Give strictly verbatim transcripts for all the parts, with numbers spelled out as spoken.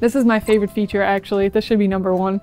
This is my favorite feature, actually. This should be number one.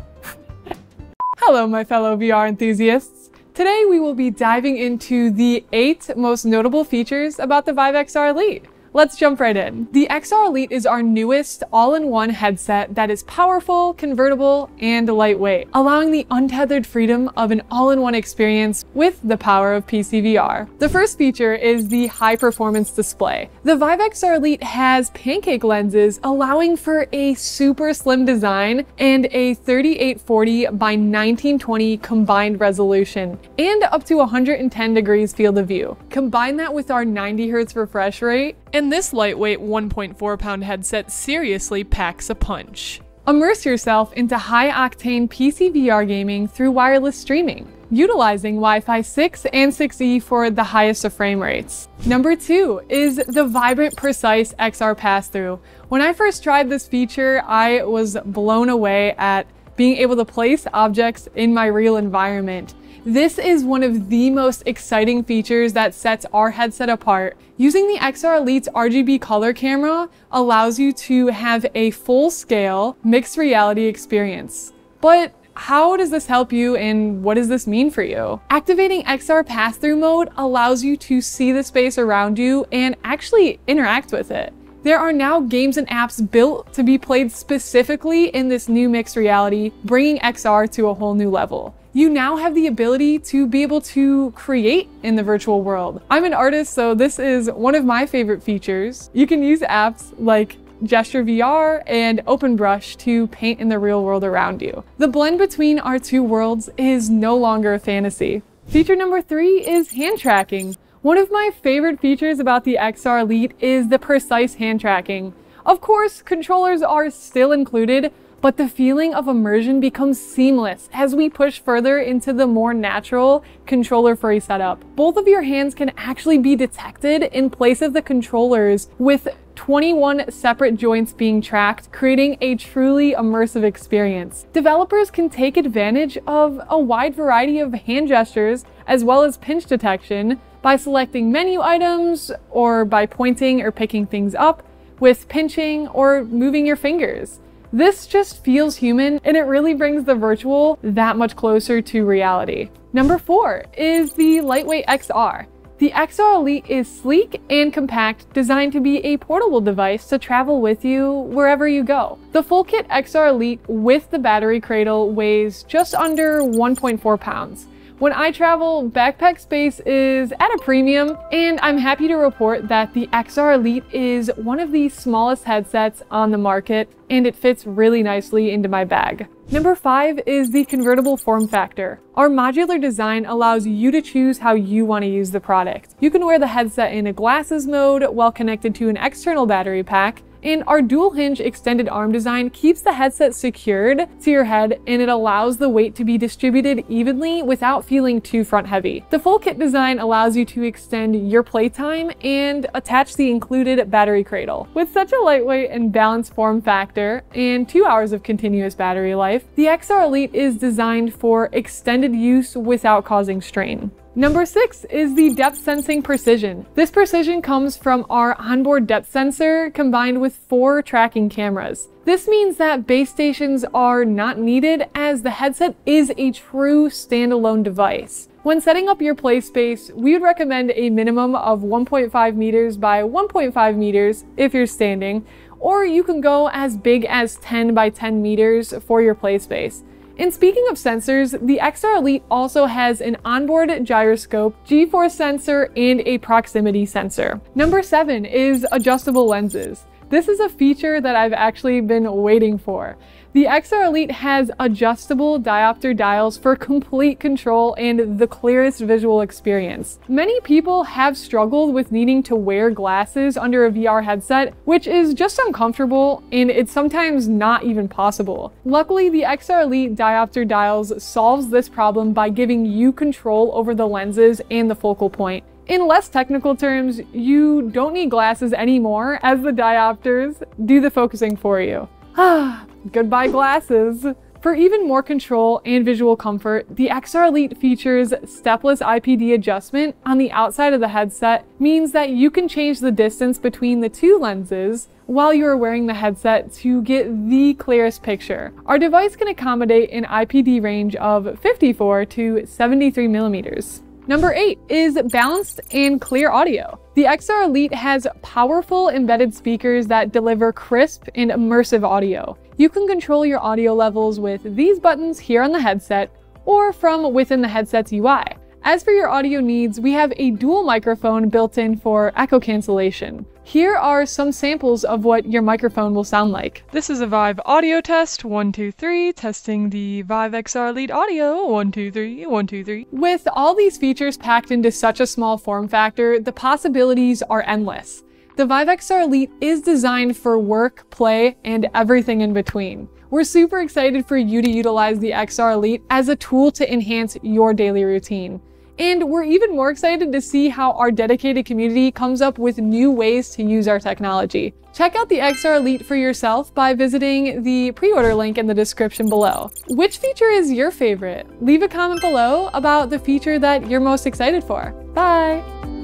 Hello, my fellow V R enthusiasts. Today we will be diving into the eight most notable features about the Vive X R Elite. Let's jump right in. The X R Elite is our newest all-in-one headset that is powerful, convertible, and lightweight, allowing the untethered freedom of an all-in-one experience with the power of P C V R. The first feature is the high-performance display. The Vive X R Elite has pancake lenses, allowing for a super slim design and a thirty-eight forty by nineteen twenty combined resolution and up to one hundred ten degrees field of view. Combine that with our ninety hertz refresh rate, and And this lightweight one point four pound headset seriously packs a punch. Immerse yourself into high-octane P C V R gaming through wireless streaming, utilizing Wi-Fi six and six E for the highest of frame rates. Number two is the vibrant, precise X R pass-through. When I first tried this feature, I was blown away at being able to place objects in my real environment. This is one of the most exciting features that sets our headset apart. Using the X R Elite's R G B color camera allows you to have a full-scale mixed reality experience. But how does this help you and what does this mean for you? Activating X R pass-through mode allows you to see the space around you and actually interact with it. There are now games and apps built to be played specifically in this new mixed reality, bringing X R to a whole new level. You now have the ability to be able to create in the virtual world. I'm an artist, so this is one of my favorite features. You can use apps like Gesture V R and Open Brush to paint in the real world around you. The blend between our two worlds is no longer a fantasy. Feature number three is hand tracking. One of my favorite features about the X R Elite is the precise hand tracking. Of course, controllers are still included, but the feeling of immersion becomes seamless as we push further into the more natural, controller-free setup. Both of your hands can actually be detected in place of the controllers, with twenty-one separate joints being tracked, creating a truly immersive experience. Developers can take advantage of a wide variety of hand gestures as well as pinch detection by selecting menu items or by pointing or picking things up with pinching or moving your fingers. This just feels human, and it really brings the virtual that much closer to reality. Number four is the lightweight X R. The X R Elite is sleek and compact, designed to be a portable device to travel with you wherever you go. The full kit X R Elite with the battery cradle weighs just under one point four pounds. When I travel, backpack space is at a premium, and I'm happy to report that the X R Elite is one of the smallest headsets on the market, and it fits really nicely into my bag. Number five is the convertible form factor. Our modular design allows you to choose how you want to use the product. You can wear the headset in a glasses mode while connected to an external battery pack, and our dual hinge extended arm design keeps the headset secured to your head, and it allows the weight to be distributed evenly without feeling too front heavy. The full kit design allows you to extend your playtime and attach the included battery cradle. With such a lightweight and balanced form factor and two hours of continuous battery life, the X R Elite is designed for extended use without causing strain. Number six is the depth sensing precision. This precision comes from our onboard depth sensor combined with four tracking cameras. This means that base stations are not needed, as the headset is a true standalone device. When setting up your play space, we would recommend a minimum of one point five meters by one point five meters if you're standing, or you can go as big as ten by ten meters for your play space. And speaking of sensors, the X R Elite also has an onboard gyroscope, G force sensor, and a proximity sensor. Number seven is adjustable lenses. This is a feature that I've actually been waiting for. The X R Elite has adjustable diopter dials for complete control and the clearest visual experience. Many people have struggled with needing to wear glasses under a V R headset, which is just uncomfortable, and it's sometimes not even possible. Luckily, the X R Elite diopter dials solves this problem by giving you control over the lenses and the focal point. In less technical terms, you don't need glasses anymore, as the diopters do the focusing for you. Ah, goodbye glasses. For even more control and visual comfort, the X R Elite features stepless I P D adjustment on the outside of the headset, means that you can change the distance between the two lenses while you are wearing the headset to get the clearest picture. Our device can accommodate an I P D range of fifty-four to seventy-three millimeters. Number eight is balanced and clear audio. The X R Elite has powerful embedded speakers that deliver crisp and immersive audio. You can control your audio levels with these buttons here on the headset or from within the headset's U I. As for your audio needs, we have a dual microphone built in for echo cancellation. Here are some samples of what your microphone will sound like. This is a Vive audio test, one, two, three, testing the Vive X R Elite audio, one, two, three, one, two, three. With all these features packed into such a small form factor, the possibilities are endless. The Vive X R Elite is designed for work, play, and everything in between. We're super excited for you to utilize the X R Elite as a tool to enhance your daily routine. And we're even more excited to see how our dedicated community comes up with new ways to use our technology. Check out the X R Elite for yourself by visiting the pre-order link in the description below. Which feature is your favorite? Leave a comment below about the feature that you're most excited for. Bye!